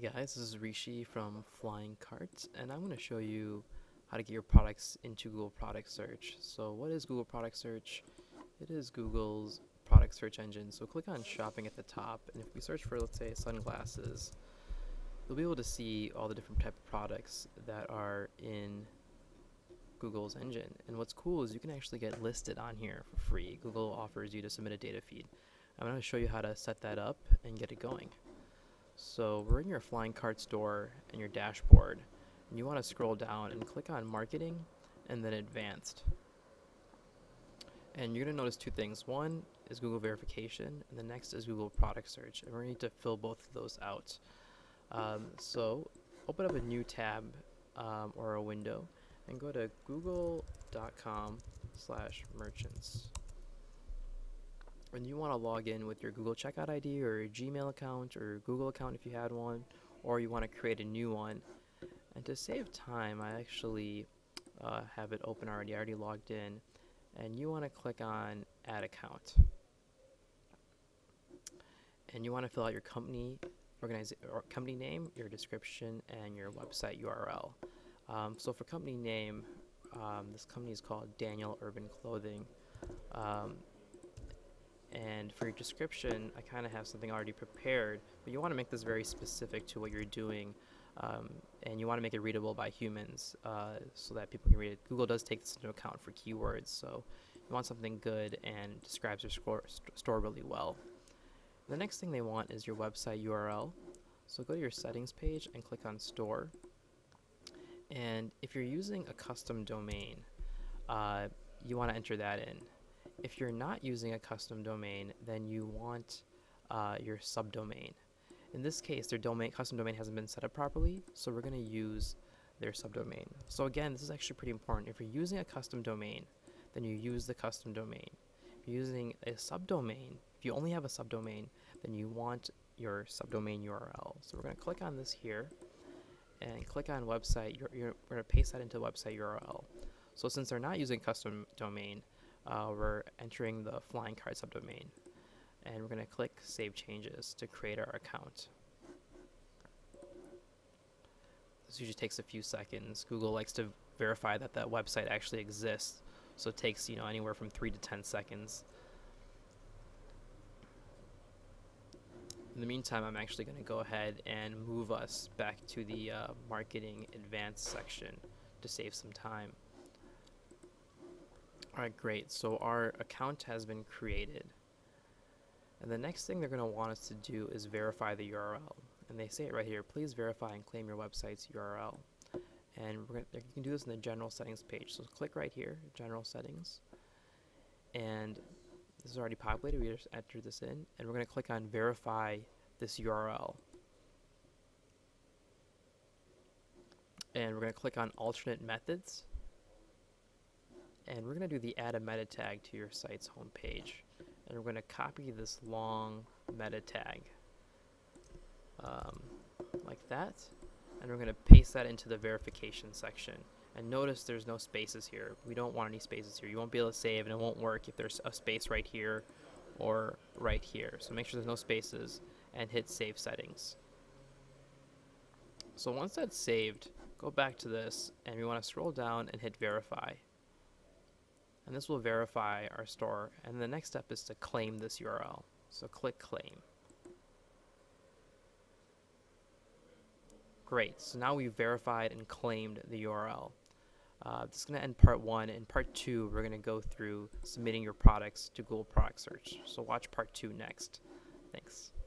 Hey guys, this is Rishi from Flying Cart, and I'm going to show you how to get your products into Google Product Search. So what is Google Product Search? It is Google's product search engine. So click on shopping at the top, and if we search for, let's say, sunglasses, you'll be able to see all the different type of products that are in Google's engine. And what's cool is you can actually get listed on here for free. Google offers you to submit a data feed. I'm going to show you how to set that up and get it going. So we're in your Flying Cart store and your dashboard, and you want to scroll down and click on Marketing and then Advanced. And you're going to notice two things. One is Google Verification, and the next is Google Product Search, and we're going to need to fill both of those out. So open up a new tab or a window and go to google.com/merchants. And you want to log in with your Google Checkout ID or your Gmail account or Google account if you had one, or you want to create a new one. And to save time, I actually have it open already. I already logged in. And you want to click on Add Account. And you want to fill out your company name, your description, and your website URL. So for company name, this company is called Daniel Urban Clothing. And for your description, I kind of have something already prepared, but you want to make this very specific to what you're doing, and you want to make it readable by humans so that people can read it. Google does take this into account for keywords, so you want something good and describes your store really well. The next thing they want is your website URL, so go to your settings page and click on store. And if you're using a custom domain, you want to enter that in. If you're not using a custom domain, then you want your subdomain. In this case, their custom domain hasn't been set up properly, so we're going to use their subdomain. So again, this is actually pretty important. If you're using a custom domain, then you use the custom domain. If you're using a subdomain, if you only have a subdomain, then you want your subdomain URL. So we're going to click on this here and click on website. We're going to paste that into website URL. So since they're not using custom domain, we're entering the Flying Cart subdomain, and we're going to click Save Changes to create our account. This usually takes a few seconds. Google likes to verify that that website actually exists, so it takes anywhere from 3 to 10 seconds. In the meantime, I'm actually going to go ahead and move us back to the Marketing Advanced section to save some time. Alright, great. So our account has been created. And the next thing they're going to want us to do is verify the URL. And they say it right here, please verify and claim your website's URL. And you can do this in the general settings page. So click right here, general settings. And this is already populated. We just entered this in. And we're going to click on verify this URL. And we're going to click on alternate methods. And we're going to do the add a meta tag to your site's homepage. And we're going to copy this long meta tag like that. And we're going to paste that into the verification section. And notice there's no spaces here. We don't want any spaces here. You won't be able to save, and it won't work if there's a space right here or right here. So make sure there's no spaces and hit Save Settings. So once that's saved, go back to this, and we want to scroll down and hit Verify. And this will verify our store. And the next step is to claim this URL. So click claim. Great, so now we've verified and claimed the URL. This is gonna end part one. In part two, we're gonna go through submitting your products to Google Product Search. So watch part two next. Thanks.